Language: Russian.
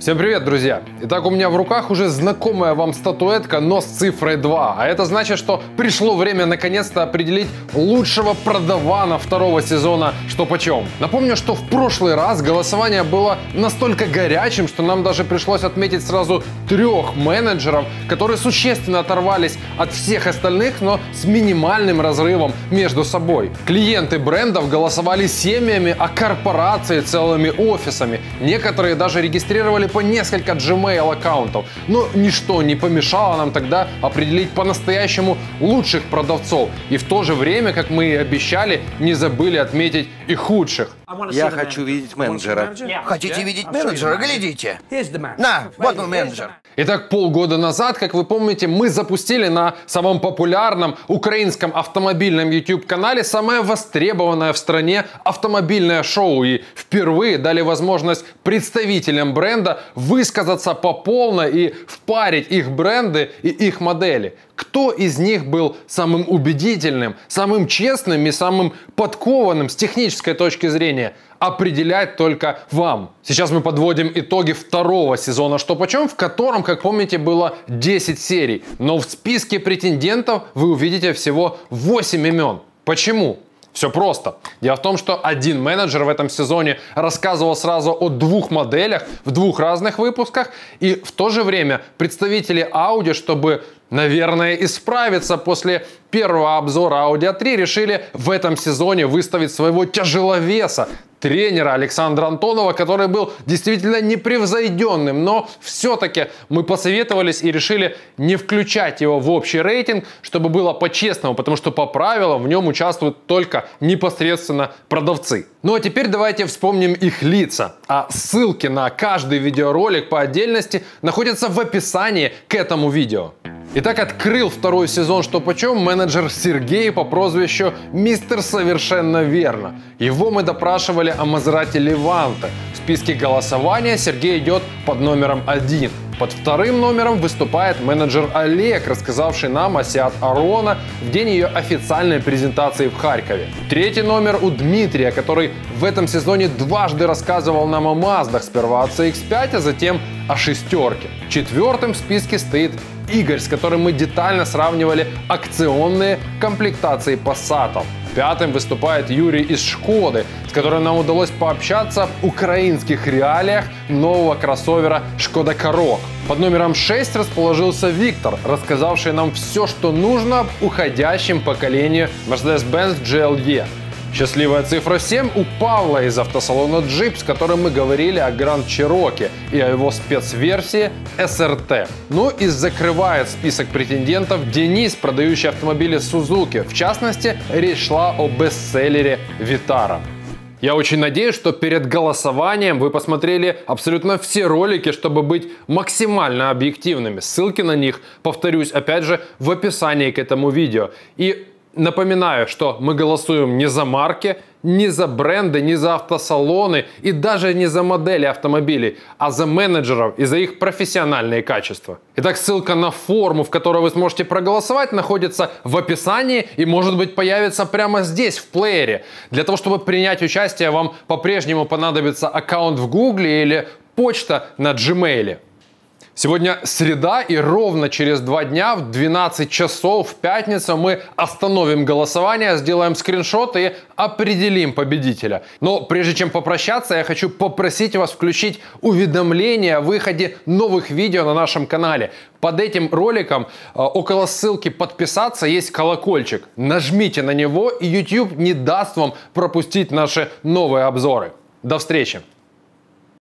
Всем привет, друзья! Итак, у меня в руках уже знакомая вам статуэтка, но с цифрой 2. А это значит, что пришло время наконец-то определить лучшего продавана второго сезона «Что почем». Напомню, что в прошлый раз голосование было настолько горячим, что нам даже пришлось отметить сразу 3 менеджеров, которые существенно оторвались от всех остальных, но с минимальным разрывом между собой. Клиенты брендов голосовали семьями, а корпорации целыми офисами. Некоторые даже регистрировали по несколько Gmail аккаунтов, но ничто не помешало нам тогда определить по-настоящему лучших продавцов. И в то же время, как мы и обещали, не забыли отметить и худших. Я хочу видеть менеджера. Хотите видеть менеджера? Глядите. На, вот он, менеджер. Итак, полгода назад, как вы помните, мы запустили на самом популярном украинском автомобильном YouTube-канале самое востребованное в стране автомобильное шоу. И впервые дали возможность представителям бренда высказаться по полной и впарить их бренды и их модели. Кто из них был самым убедительным, самым честным и самым подкованным с технической точки зрения, определять только вам. Сейчас мы подводим итоги второго сезона «Что почем», в котором, как помните, было 10 серий. Но в списке претендентов вы увидите всего 8 имен. Почему? Все просто. Дело в том, что один менеджер в этом сезоне рассказывал сразу о 2 моделях в 2 разных выпусках, и в то же время представители Audi, чтобы, наверное, исправиться после первого обзора Audi A3, решили в этом сезоне выставить своего тяжеловеса, тренера Александра Антонова, который был действительно непревзойденным, но все-таки мы посоветовались и решили не включать его в общий рейтинг, чтобы было по-честному, потому что по правилам в нем участвуют только непосредственно продавцы. Ну а теперь давайте вспомним их лица, а ссылки на каждый видеоролик по отдельности находятся в описании к этому видео. Итак, открыл второй сезон «Что почем» менеджер Сергей по прозвищу «Мистер Совершенно Верно». Его мы допрашивали о Maserati Levante. В списке голосования Сергей идет под номером 1. Под вторым номером выступает менеджер Олег, рассказавший нам о Seat Arona в день ее официальной презентации в Харькове. Третий номер у Дмитрия, который в этом сезоне дважды рассказывал нам о Маздах, сперва о CX-5, а затем о шестерке. Четвертым в списке стоит Игорь, с которым мы детально сравнивали акционные комплектации Passat. Пятым выступает Юрий из Шкоды, с которым нам удалось пообщаться в украинских реалиях нового кроссовера Skoda Karoq. Под номером 6 расположился Виктор, рассказавший нам все, что нужно об уходящем поколении Mercedes-Benz GLE. Счастливая цифра 7 у Павла из автосалона Jeep, с которым мы говорили о Grand Cherokee и о его спецверсии SRT. Ну и закрывает список претендентов Денис, продающий автомобили Suzuki. В частности, речь шла о бестселлере Vitara. Я очень надеюсь, что перед голосованием вы посмотрели абсолютно все ролики, чтобы быть максимально объективными. Ссылки на них, повторюсь, опять же, в описании к этому видео. И напоминаю, что мы голосуем не за марки, не за бренды, не за автосалоны и даже не за модели автомобилей, а за менеджеров и за их профессиональные качества. Итак, ссылка на форму, в которой вы сможете проголосовать, находится в описании и, может быть, появится прямо здесь, в плеере. Для того, чтобы принять участие, вам по-прежнему понадобится аккаунт в Гугле или почта на Gmail. Сегодня среда, и ровно через 2 дня в 12 часов в пятницу мы остановим голосование, сделаем скриншот и определим победителя. Но прежде чем попрощаться, я хочу попросить вас включить уведомления о выходе новых видео на нашем канале. Под этим роликом, около ссылки «Подписаться», есть колокольчик. Нажмите на него, и YouTube не даст вам пропустить наши новые обзоры. До встречи!